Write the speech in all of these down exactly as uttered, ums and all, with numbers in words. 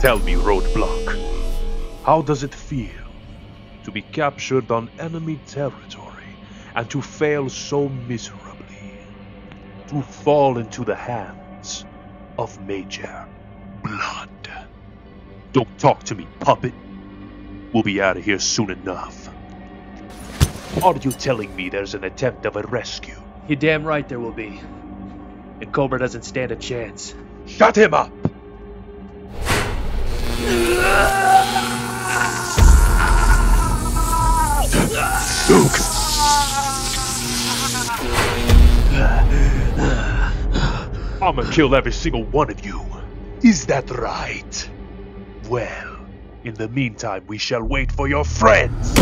Tell me, Roadblock, how does it feel to be captured on enemy territory and to fail so miserably? To fall into the hands of Major Blood? Don't talk to me, puppet. We'll be out of here soon enough. Are you telling me there's an attempt of a rescue? You're damn right there will be. And Cobra doesn't stand a chance. Shut him up! Duke! I'ma kill every single one of you. Is that right? Well, in the meantime, we shall wait for your friends!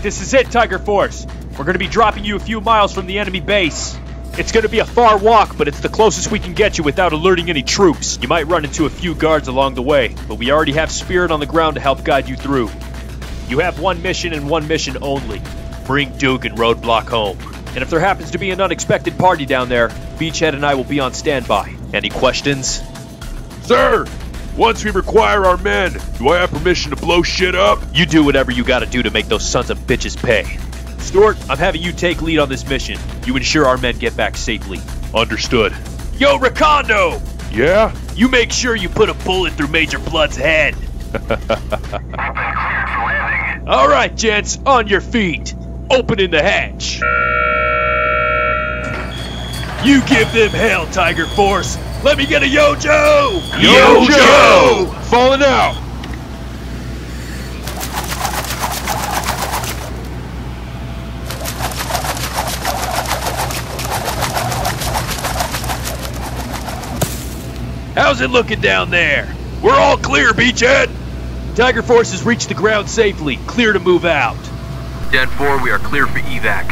This is it, Tiger Force. We're going to be dropping you a few miles from the enemy base. It's going to be a far walk, but it's the closest we can get you without alerting any troops. You might run into a few guards along the way, but we already have Spirit on the ground to help guide you through. You have one mission and one mission only. Bring Duke and Roadblock home. And if there happens to be an unexpected party down there, Beachhead and I will be on standby. Any questions? Sir! Once we require our men, do I have permission to blow shit up? You do whatever you gotta do to make those sons of bitches pay. Stork, I'm having you take lead on this mission. You ensure our men get back safely. Understood. Yo, Recondo! Yeah? You make sure you put a bullet through Major Blood's head. I've been cleared for landing. Alright, gents, on your feet. Opening the hatch. You give them hell, Tiger Force. Let me get a yo-jo! Yo-jo! Falling out! How's it looking down there? We're all clear, Beachhead! Tiger Force has reached the ground safely. Clear to move out. Dead four, we are clear for evac.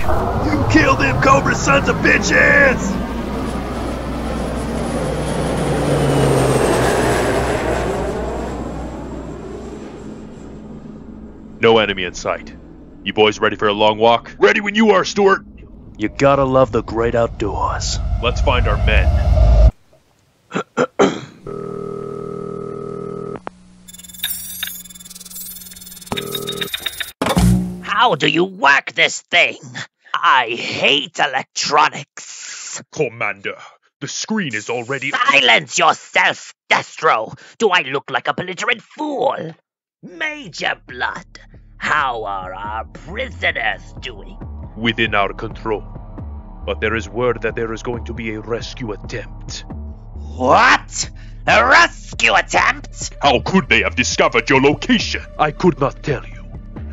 You killed them, Cobra sons of bitches! No enemy in sight. You boys ready for a long walk? Ready when you are, Stuart! You gotta love the great outdoors. Let's find our men. How do you work this thing? I hate electronics. Commander, the screen is already- Silence yourself, Destro! Do I look like a belligerent fool? Major Blood, how are our prisoners doing? Within our control. But there is word that there is going to be a rescue attempt. What? A rescue attempt? How could they have discovered your location? I could not tell you.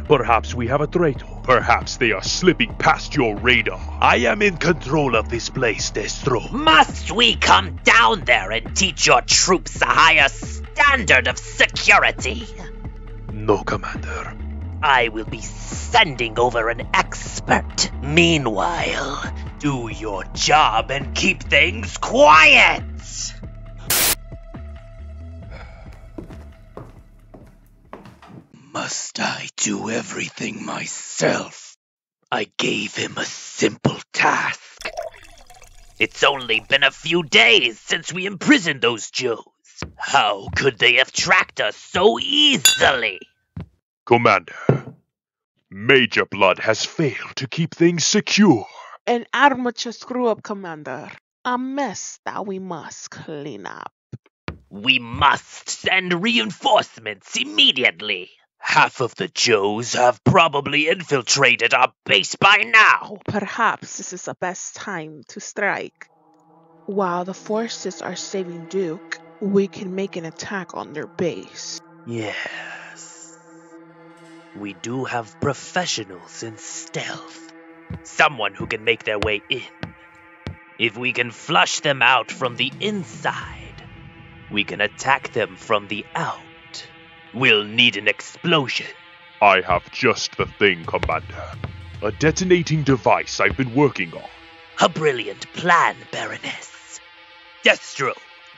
Perhaps we have a traitor. Perhaps they are slipping past your radar. I am in control of this place, Destro. Must we come down there and teach your troops a higher standard of security? No, Commander. I will be sending over an expert. Meanwhile, do your job and keep things quiet! Must I do everything myself? I gave him a simple task. It's only been a few days since we imprisoned those Joes. How could they have tracked us so easily? Commander, Major Blood has failed to keep things secure. An armature screw-up, Commander. A mess that we must clean up. We must send reinforcements immediately. Half of the Joes have probably infiltrated our base by now. Perhaps this is the best time to strike. While the forces are saving Duke, we can make an attack on their base. Yes. We do have professionals in stealth. Someone who can make their way in. If we can flush them out from the inside, we can attack them from the out. We'll need an explosion. I have just the thing, Commander. A detonating device I've been working on. A brilliant plan, Baroness. Destro,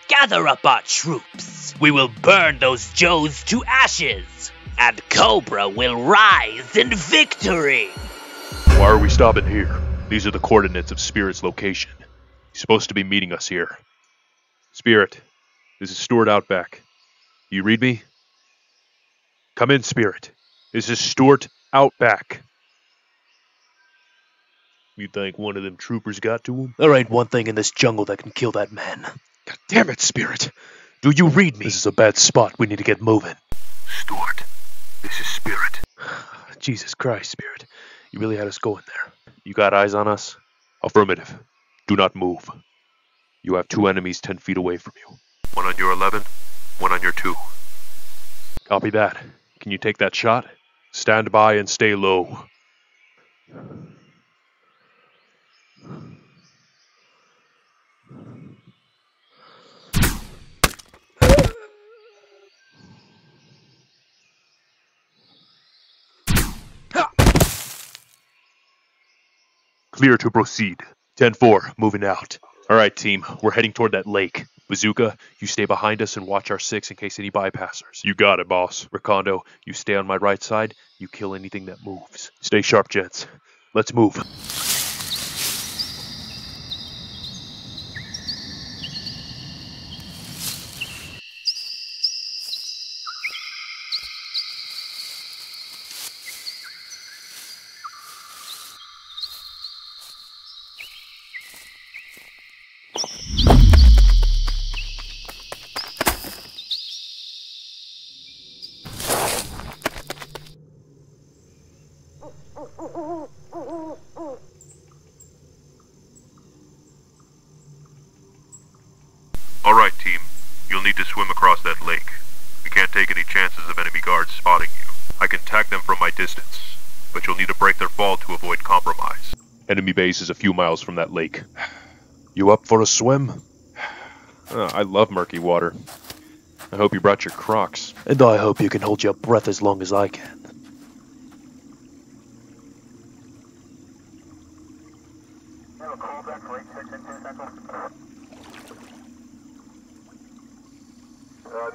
gather up our troops. We will burn those Joes to ashes, and Cobra will rise in victory. Why are we stopping here? These are the coordinates of Spirit's location. He's supposed to be meeting us here. Spirit, this is Stuart Outback. You read me? Come in, Spirit. This is Stuart Outback. You think one of them troopers got to him? There ain't one thing in this jungle that can kill that man. God damn it, Spirit! Do you read me? This is a bad spot. We need to get moving. Stuart, this is Spirit. Jesus Christ, Spirit. You really had us going there. You got eyes on us? Affirmative. Do not move. You have two enemies ten feet away from you. One on your eleven, one on your two. Copy that. Can you take that shot? Stand by and stay low. Clear to proceed. ten four, moving out. Alright team, we're heading toward that lake. Bazooka, you stay behind us and watch our six in case any bypassers. You got it, boss. Recondo, you stay on my right side. You kill anything that moves. Stay sharp, gents. Let's move. Enemy base is a few miles from that lake. You up for a swim? Oh, I love murky water. I hope you brought your Crocs. And I hope you can hold your breath as long as I can.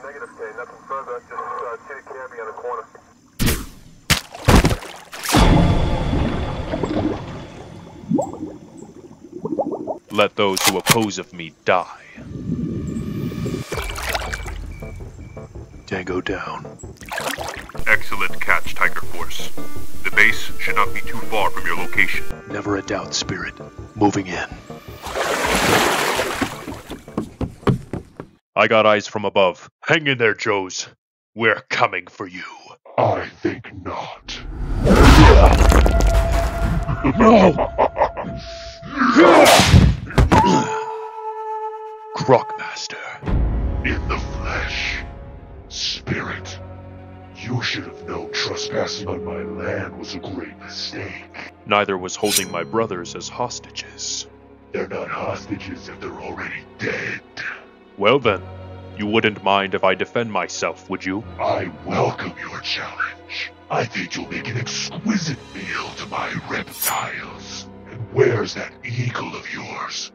Negative K, nothing further, just two candy on the corner. Let those who oppose of me die. Tango down. Excellent catch, Tiger Force. The base should not be too far from your location. Never a doubt, Spirit. Moving in. I got eyes from above. Hang in there, Joes. We're coming for you. I think not. No! Croc Master. In the flesh. Spirit, you should have known trespassing on my land was a great mistake. Neither was holding my brothers as hostages. They're not hostages if they're already dead. Well then, you wouldn't mind if I defend myself, would you? I welcome your challenge. I think you'll make an exquisite meal to my reptiles. And where's that eagle of yours?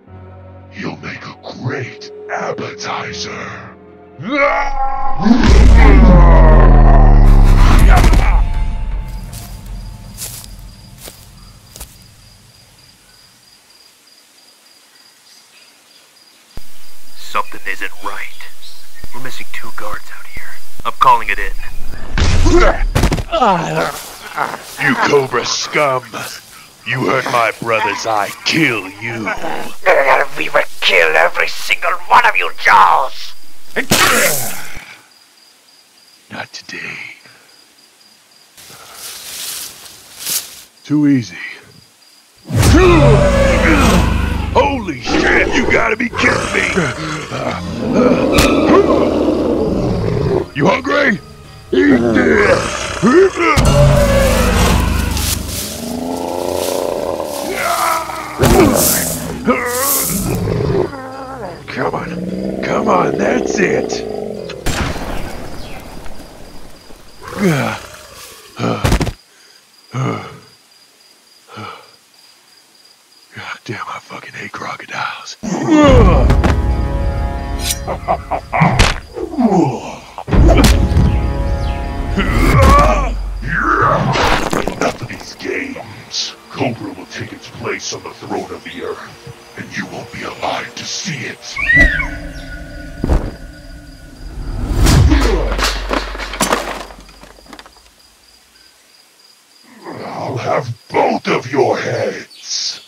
You'll make a great appetizer. Something isn't right. We're missing two guards out here. I'm calling it in. You Cobra scum! You hurt my brothers, I kill you. We will kill every single one of you, Jaws! Not today. Too easy. Holy shit, you gotta be kidding me! You hungry? Eat this! Come on, come on, that's it! God damn, I fucking hate crocodiles. After these games, Cobra will take its place on the throne of the earth, and you won't be alive to see it. Have both of your heads.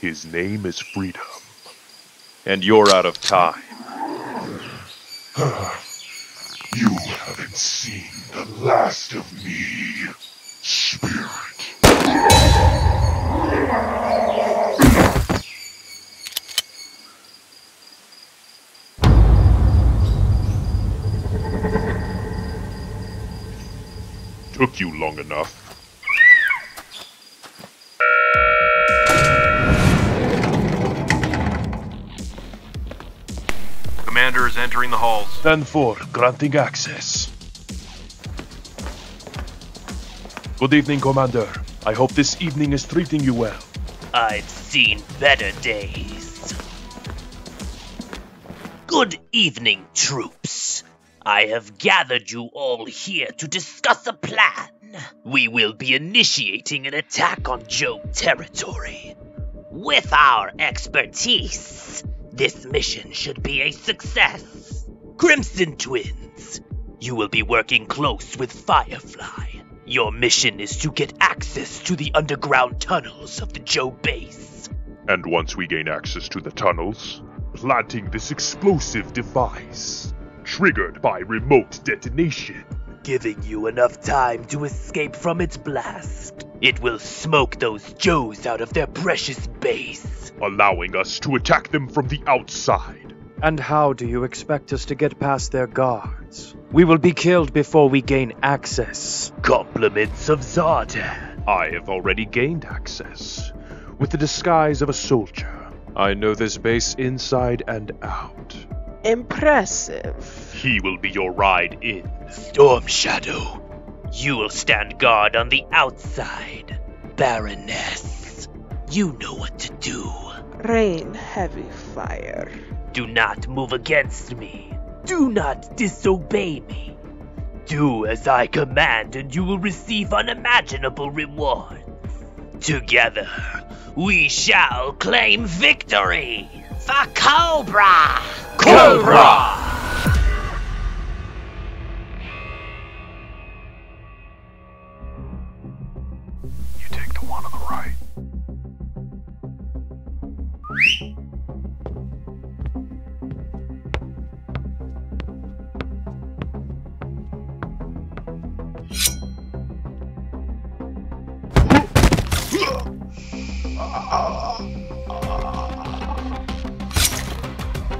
His name is Freedom. And you're out of time. You haven't seen the last of me, Spirit. Took you long enough. Commander is entering the halls. ten four, granting access. Good evening, Commander. I hope this evening is treating you well. I've seen better days. Good evening, troops. I have gathered you all here to discuss a plan. We will be initiating an attack on Job territory. With our expertise, this mission should be a success. Crimson Twins, you will be working close with Firefly. Your mission is to get access to the underground tunnels of the Job base. And once we gain access to the tunnels, planting this explosive device. Triggered by remote detonation, giving you enough time to escape from its blast. It will smoke those Joes out of their precious base, allowing us to attack them from the outside. And how do you expect us to get past their guards? We will be killed before we gain access. Compliments of Zartan. I have already gained access. With the disguise of a soldier, I know this base inside and out. Impressive. He will be your ride in. Storm Shadow, you will stand guard on the outside. Baroness, you know what to do. Rain heavy fire. Do not move against me. Do not disobey me. Do as I command and you will receive unimaginable rewards. Together, we shall claim victory! For Cobra! Cobra! You take the one on the right.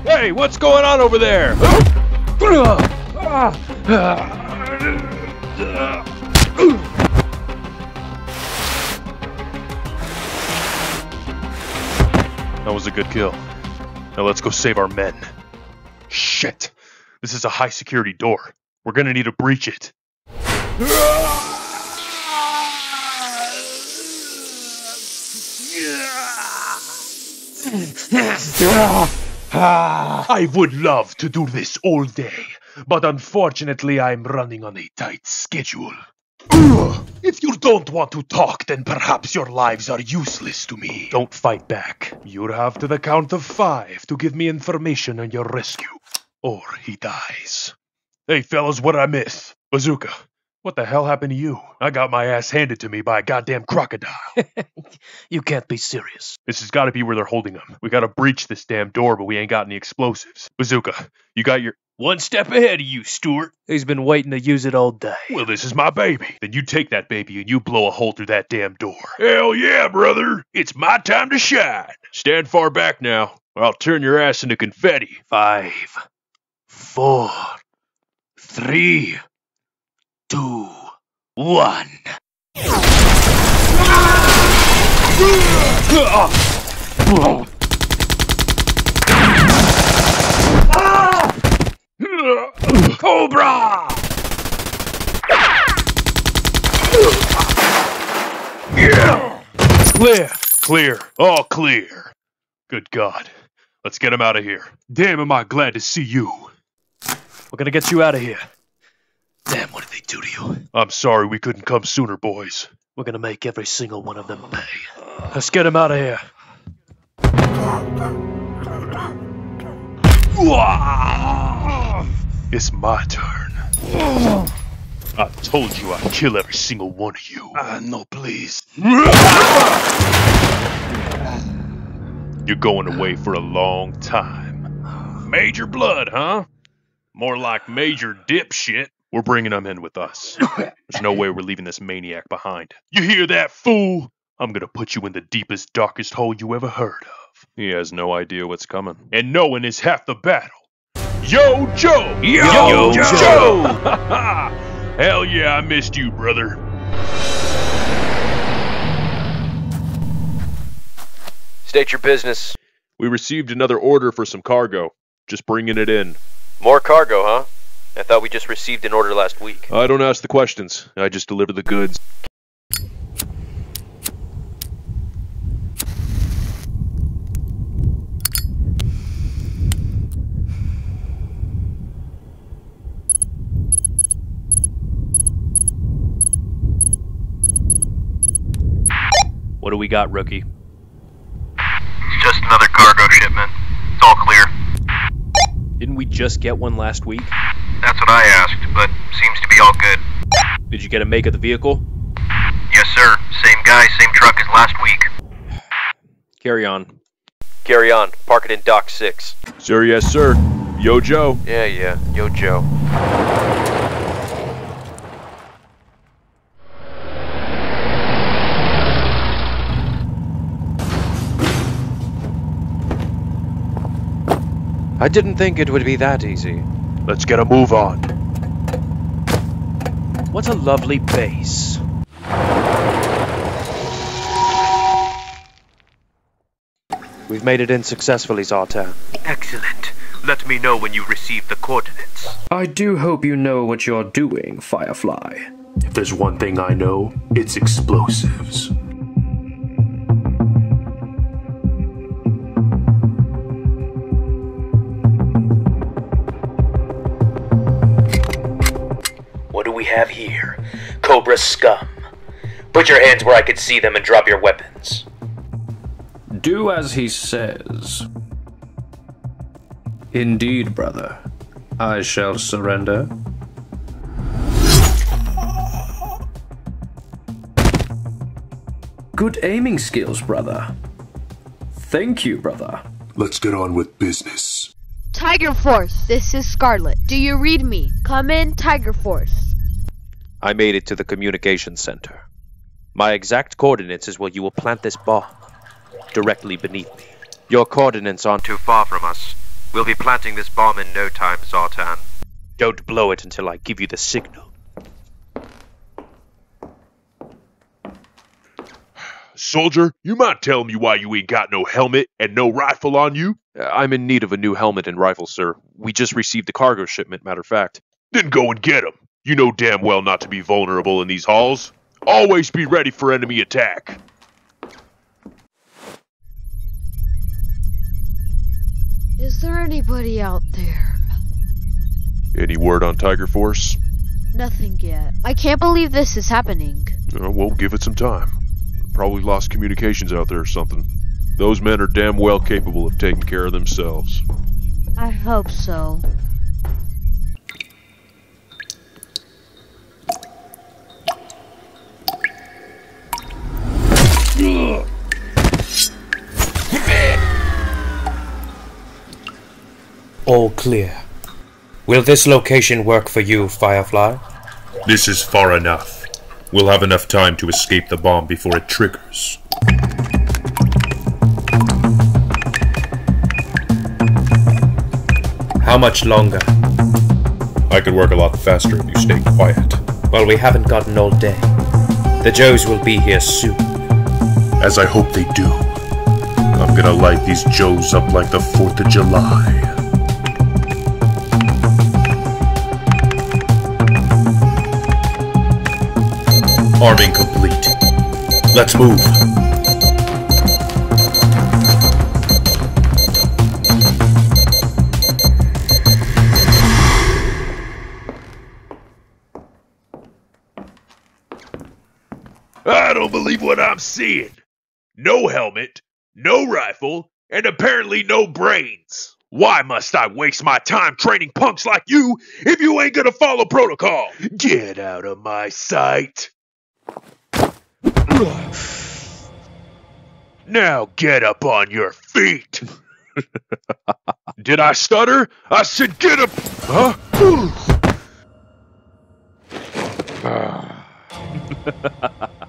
Hey, what's going on over there? That was a good kill. Now let's go save our men. Shit! This is a high security door. We're gonna need to breach it. I would love to do this all day, but unfortunately I'm running on a tight schedule. If you don't want to talk, then perhaps your lives are useless to me. Don't fight back. You have to the count of five to give me information on your rescue, or he dies. Hey fellas, what did I miss? Bazooka, what the hell happened to you? I got my ass handed to me by a goddamn crocodile. You can't be serious. This has got to be where they're holding them. We got to breach this damn door, but we ain't got any explosives. Bazooka, you got your... One step ahead of you, Stuart. He's been waiting to use it all day. Well, this is my baby. Then you take that baby and you blow a hole through that damn door. Hell yeah, brother. It's my time to shine. Stand far back now, or I'll turn your ass into confetti. Five, four, three... Two, one. Cobra! Yeah! Clear! Clear! All clear! Good God. Let's get him out of here. Damn, am I glad to see you. We're gonna get you out of here. Damn, what did they do to you? I'm sorry we couldn't come sooner, boys. We're gonna make every single one of them pay. Let's get him out of here. It's my turn. I told you I'd kill every single one of you. Ah, uh, no, please. You're going away for a long time. Major Blood, huh? More like Major Dipshit. We're bringing him in with us. There's no way we're leaving this maniac behind. You hear that, fool? I'm gonna put you in the deepest, darkest hole you ever heard of. He has no idea what's coming. And knowing is half the battle. Yo, Joe! Yo, Yo Joe! Joe! Hell yeah, I missed you, brother. State your business. We received another order for some cargo. Just bringing it in. More cargo, huh? I thought we just received an order last week. I don't ask the questions. I just deliver the goods. What do we got, rookie? Just another cargo shipment. It's all clear. Didn't we just get one last week? That's what I asked, but seems to be all good. Did you get a make of the vehicle? Yes, sir. Same guy, same truck as last week. Carry on. Carry on. Park it in Dock six. Sir, yes, sir. Yo, Joe. Yeah, yeah. Yo, Joe. I didn't think it would be that easy. Let's get a move on. What a lovely base. We've made it in successfully, Zartan. Excellent. Let me know when you receive the coordinates. I do hope you know what you're doing, Firefly. If there's one thing I know, it's explosives. Have here, Cobra scum. Put your hands where I can see them and drop your weapons. Do as he says. Indeed, brother. I shall surrender. Good aiming skills, brother. Thank you, brother. Let's get on with business. Tiger Force, this is Scarlet. Do you read me? Come in, Tiger Force. I made it to the communications center. My exact coordinates is where you will plant this bomb, directly beneath me. Your coordinates aren't too far from us. We'll be planting this bomb in no time, Zartan. Don't blow it until I give you the signal. Soldier, you might tell me why you ain't got no helmet and no rifle on you? I'm in need of a new helmet and rifle, sir. We just received the cargo shipment, matter of fact. Then go and get 'em. You know damn well not to be vulnerable in these halls. Always be ready for enemy attack. Is there anybody out there? Any word on Tiger Force? Nothing yet. I can't believe this is happening. Uh, well, give it some time. Probably lost communications out there or something. Those men are damn well capable of taking care of themselves. I hope so. All clear. Will this location work for you, Firefly? This is far enough. We'll have enough time to escape the bomb before it triggers. How much longer? I could work a lot faster if you stayed quiet. Well, we haven't gotten all day. The Joes will be here soon. As I hope they do. I'm gonna light these Joes up like the fourth of July. Arming complete. Let's move. I don't believe what I'm seeing. No helmet, no rifle, and apparently no brains. Why must I waste my time training punks like you if you ain't gonna follow protocol? Get out of my sight. Now get up on your feet. Did I stutter? I said get up. Huh?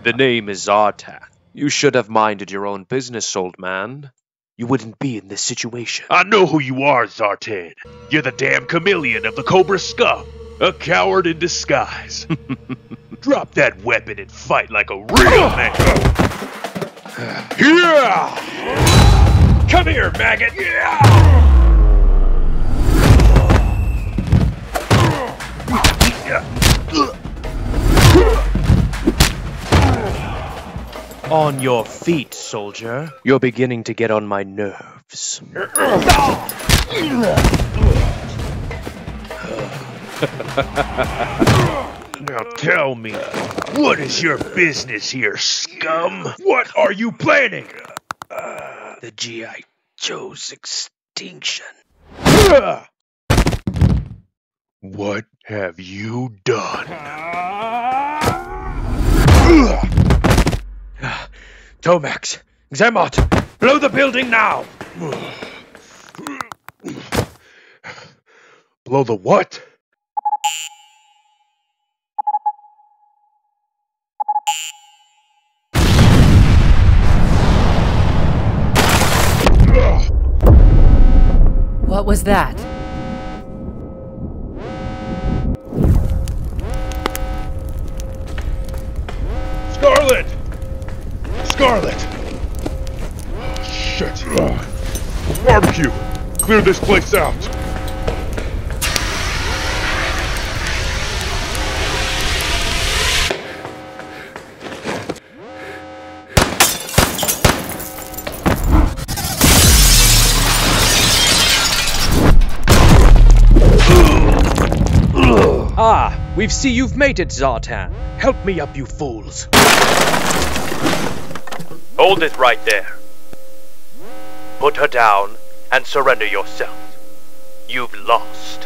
The name is Zartan. You should have minded your own business, old man. You wouldn't be in this situation. I know who you are, Zartan. You're the damn chameleon of the Cobra scum. A coward in disguise. Drop that weapon and fight like a real man. Yeah! Come here, maggot! Yeah! On your feet, soldier. You're beginning to get on my nerves. Now tell me, what is your business here, scum? What are you planning? Uh, the G I Joe's extinction. What have you done? Uh, Tomax, Xamot, blow the building now! Blow the what? What was that? Scarlet! Scarlet! Oh, shit. Ugh. Barbecue! Clear this place out! Ah, we've see you've made it, Zartan. Help me up, you fools. Hold it right there. Put her down and surrender yourself. You've lost.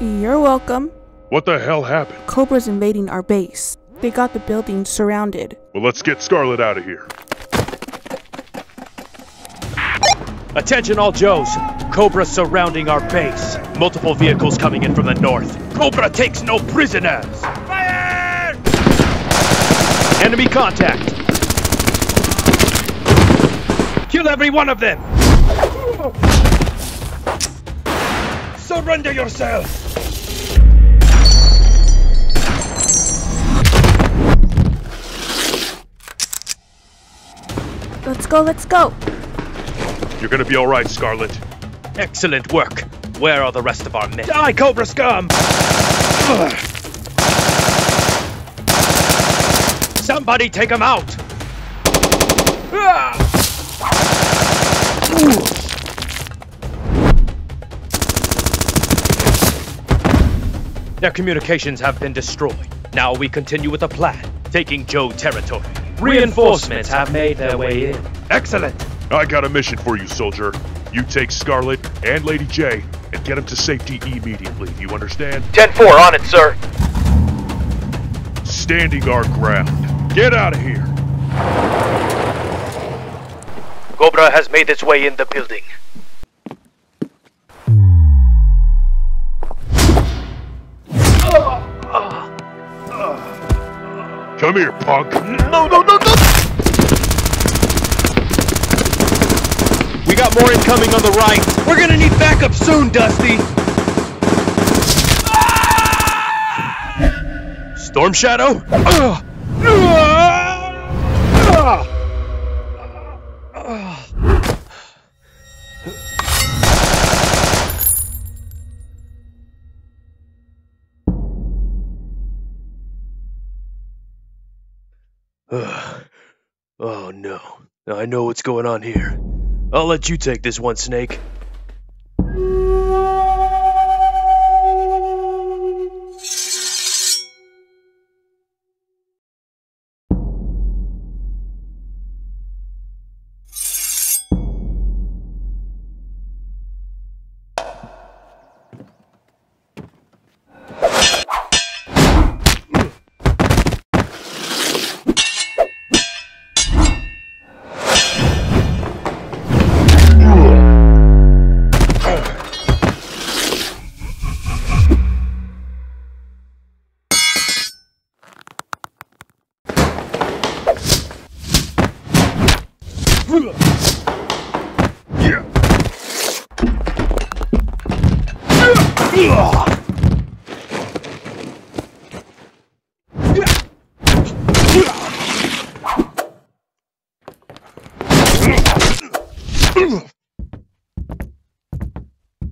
You're welcome. What the hell happened? Cobra's invading our base. They got the building surrounded. Well, let's get Scarlet out of here. Attention all Joes! Cobra surrounding our base. Multiple vehicles coming in from the north. Cobra takes no prisoners! Fire! Enemy contact! Kill every one of them! Surrender yourselves! Let's go, let's go! You're gonna be alright, Scarlet. Excellent work. Where are the rest of our men? Die, Cobra scum! Somebody take him out! Their communications have been destroyed. Now we continue with the plan, taking Joe territory. Reinforcements have made their way in. Excellent! I got a mission for you, soldier. You take Scarlet and Lady J and get them to safety immediately, you understand? ten four, on it, sir. Standing our ground. Get out of here. Cobra has made its way in the building. Come here, punk. No, no, no, no! We got more incoming on the right. We're gonna need backup soon, Dusty. Ah! Storm Shadow? Uh, uh, uh, uh. Ugh. Oh no, I know what's going on here. I'll let you take this one, Snake.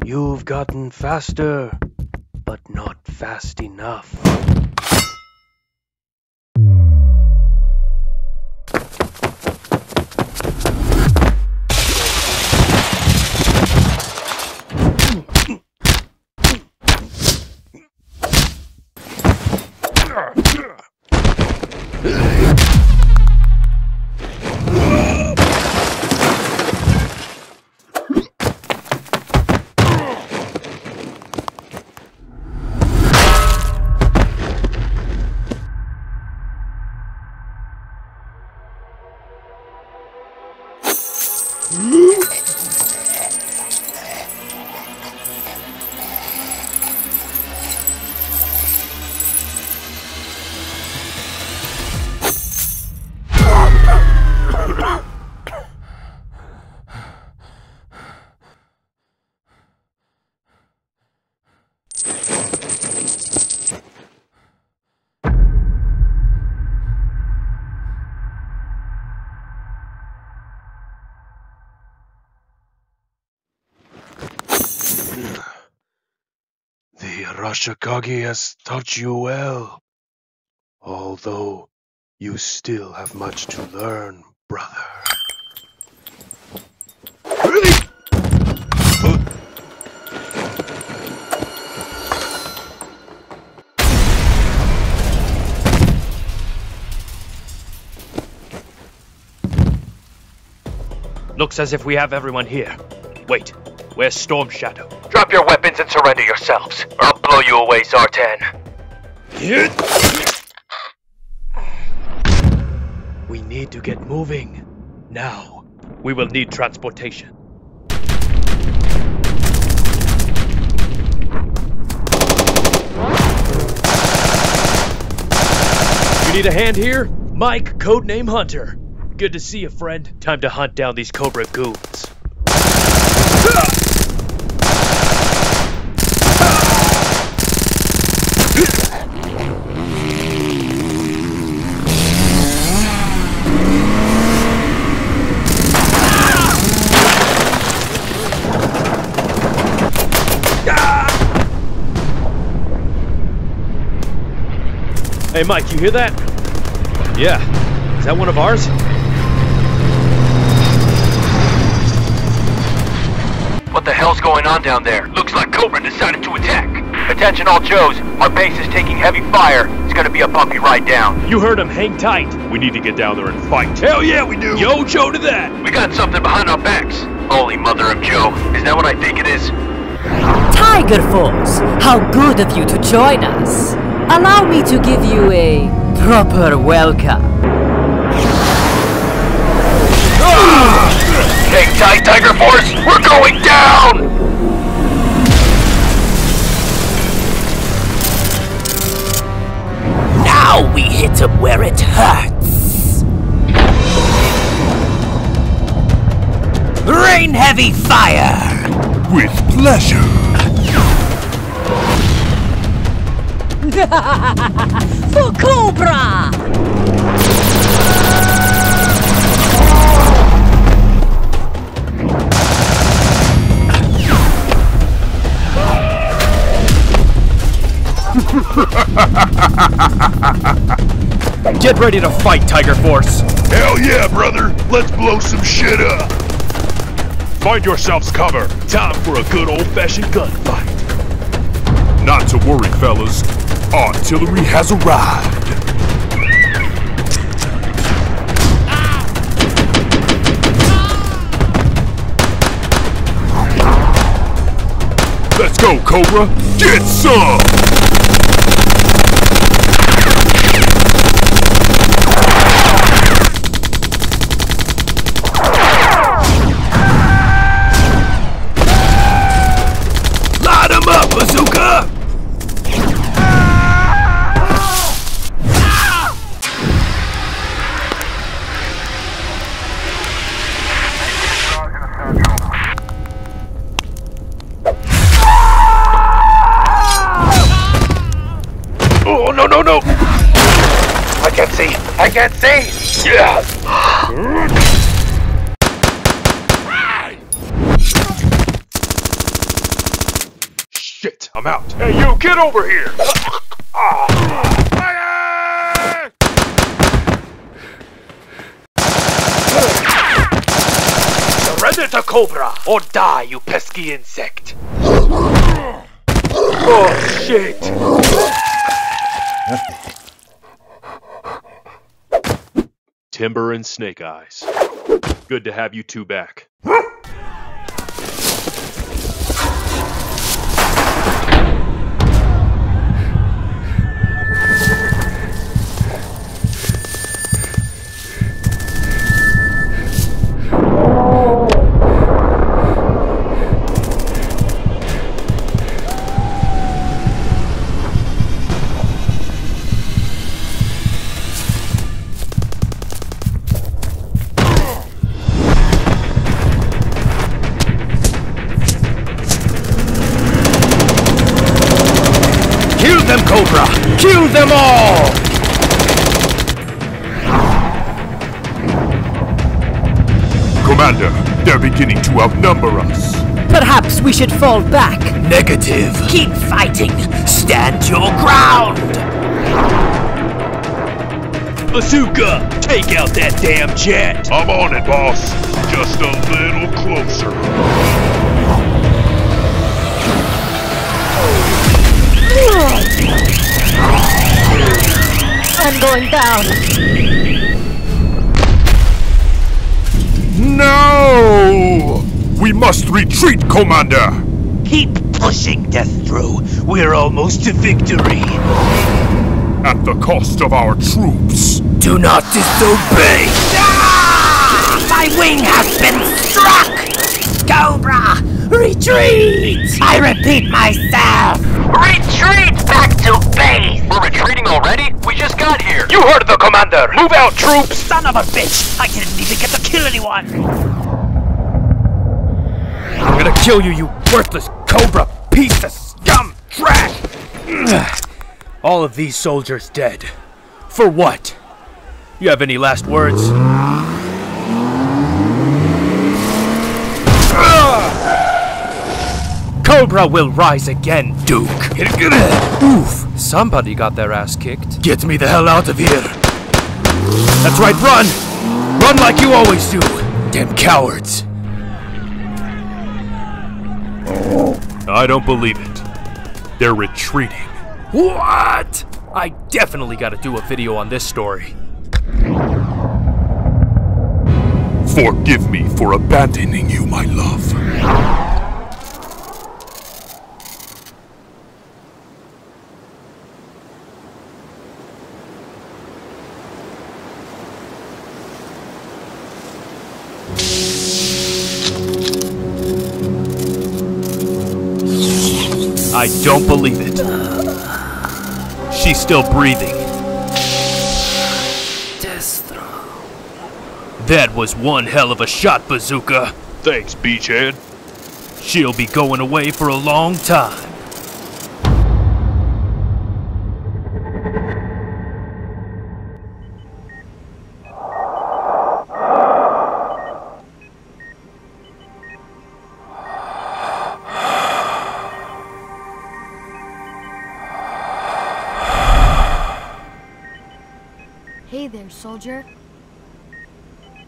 You've gotten faster, but not fast enough. Ashikagi has taught you well, although you still have much to learn, brother. Looks as if we have everyone here. Wait, where's Storm Shadow? Drop your weapons and surrender yourselves, or I'll blow you away, Zartan. We need to get moving. Now, we will need transportation. You need a hand here? Mike, codename Hunter. Good to see you, friend. Time to hunt down these Cobra goons. Hey Mike, you hear that? Yeah. Is that one of ours? What the hell's going on down there? Looks like Cobra decided to attack. Attention all Joes, our base is taking heavy fire. It's gonna be a bumpy ride down. You heard him, hang tight. We need to get down there and fight. Hell yeah we do! Yo, Joe to that! We got something behind our backs. Holy mother of Joe, is that what I think it is? Tiger Force, how good of you to join us. Allow me to give you a proper welcome. Hang tight, Tiger Force! We're going down! Now we hit him where it hurts! Rain heavy fire! With pleasure! For Cobra! Get ready to fight, Tiger Force! Hell yeah, brother! Let's blow some shit up! Find yourselves cover! Time for a good old-fashioned gunfight! Not to worry, fellas. Artillery has arrived! Let's go, Cobra! Get some! Light 'em up, Bazooka! I can't see! Yeah! Shit, I'm out. Hey, you, get over here! Fire! Surrender to Cobra, or die, you pesky insect! Oh, shit! Timber and Snake Eyes. Good to have you two back. Kill them all! Commander, they're beginning to outnumber us. Perhaps we should fall back. Negative. Keep fighting. Stand your ground. Bazooka, take out that damn jet. I'm on it, boss. Just a little closer. I'm going down. No! We must retreat, Commander! Keep pushing, Destro. We're almost to victory. At the cost of our troops. Do not disobey! Ah! My wing has been struck! Cobra, retreat! I repeat myself. Retreat back to base! We're retreating already? We just got here! You heard the commander! Move out, troops! Son of a bitch! I didn't even get to kill anyone! I'm gonna kill you, you worthless Cobra piece of scum trash! All of these soldiers dead. For what? You have any last words? Cobra will rise again, Duke. Oof, somebody got their ass kicked. Get me the hell out of here. That's right, run! Run like you always do. Damn cowards. I don't believe it. They're retreating. What? I definitely gotta do a video on this story. Forgive me for abandoning you, my love. I don't believe it. She's still breathing. Destro. That was one hell of a shot, Bazooka. Thanks, Beachhead. She'll be going away for a long time. Hey there, soldier.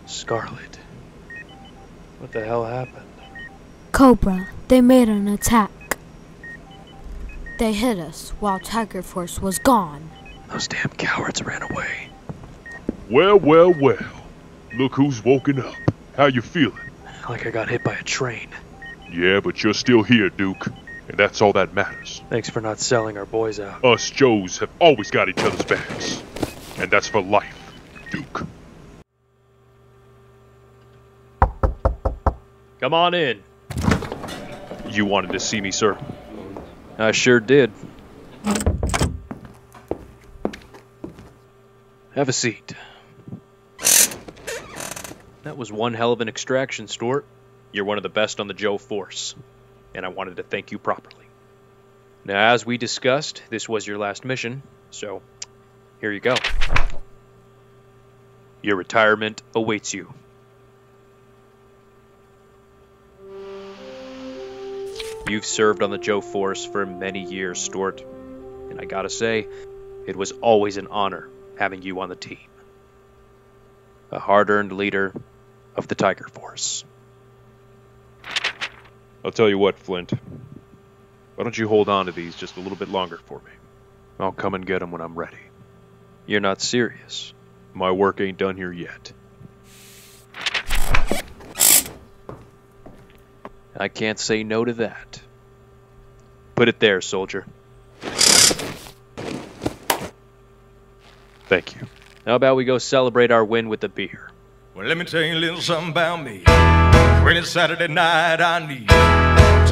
Scarlet. What the hell happened? Cobra, they made an attack. They hit us while Tiger Force was gone. Those damn cowards ran away. Well, well, well. Look who's woken up. How you feeling? Like I got hit by a train. Yeah, but you're still here, Duke. And that's all that matters. Thanks for not selling our boys out. Us Joes have always got each other's backs. And that's for life, Duke. Come on in. You wanted to see me, sir? I sure did. Have a seat. That was one hell of an extraction, Stork. You're one of the best on the Joe Force. And I wanted to thank you properly. Now, as we discussed, this was your last mission, so here you go. Your retirement awaits you. You've served on the Joe Force for many years, Stork, and I gotta say, it was always an honor having you on the team. A hard-earned leader of the Tiger Force. I'll tell you what, Flint. Why don't you hold on to these just a little bit longer for me? I'll come and get them when I'm ready. You're not serious. My work ain't done here yet. I can't say no to that. Put it there, soldier. Thank you. How about we go celebrate our win with a beer? Well, let me tell you a little something about me. When it's Saturday night, I need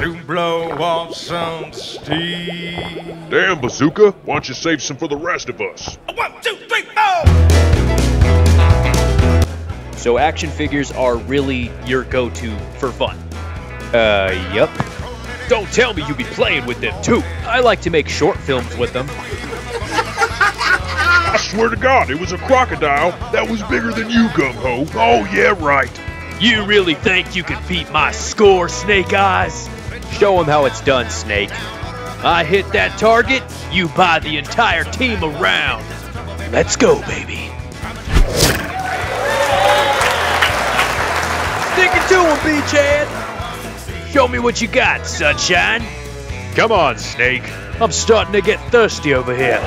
to blow off some steam. Damn, Bazooka, why don't you save some for the rest of us? One, two, three, four! So action figures are really your go-to for fun. Uh, yep. Don't tell me you be playing with them, too. I like to make short films with them. I swear to God, it was a crocodile that was bigger than you, Gung-Ho. Oh, yeah, right. You really think you can beat my score, Snake Eyes? Show him how it's done, Snake. I hit that target, you buy the entire team around. Let's go, baby. Stick it to him, Beachhead. Show me what you got, sunshine. Come on, Snake. I'm starting to get thirsty over here.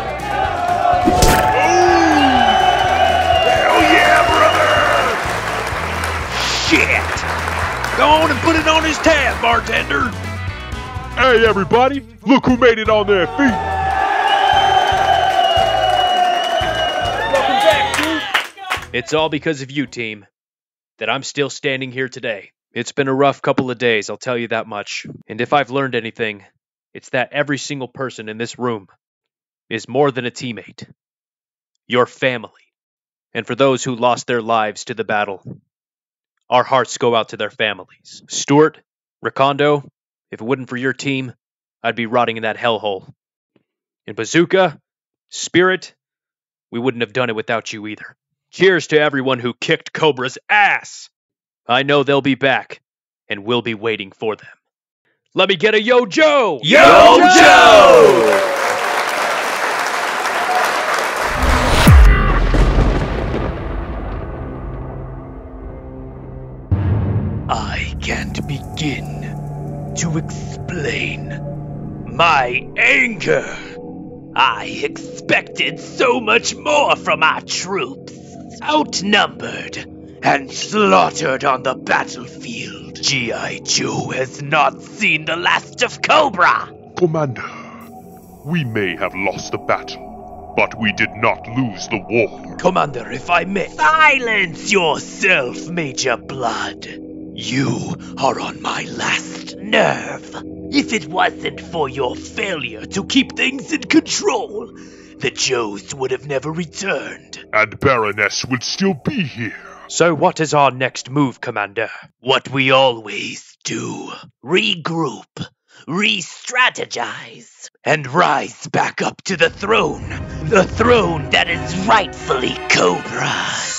Go on and put it on his tab, bartender! Hey everybody, look who made it on their feet! Welcome back, Duke! It's all because of you, team, that I'm still standing here today. It's been a rough couple of days, I'll tell you that much. And if I've learned anything, it's that every single person in this room is more than a teammate. Your family. And for those who lost their lives to the battle, our hearts go out to their families. Stork, Recondo, if it wasn't for your team, I'd be rotting in that hellhole. And Bazooka, Spirit, we wouldn't have done it without you either. Cheers to everyone who kicked Cobra's ass! I know they'll be back, and we'll be waiting for them. Let me get a Yo-Jo! Yo-Jo! Can't begin to explain my anger. I expected so much more from our troops. Outnumbered and slaughtered on the battlefield, G I Joe has not seen the last of Cobra. Commander, we may have lost the battle, but we did not lose the war. Commander, if I may... Silence yourself, Major Blood. You are on my last nerve. If it wasn't for your failure to keep things in control, the Joes would have never returned. And Baroness would still be here. So what is our next move, Commander? What we always do. Regroup, re-strategize, and rise back up to the throne. The throne that is rightfully Cobra's.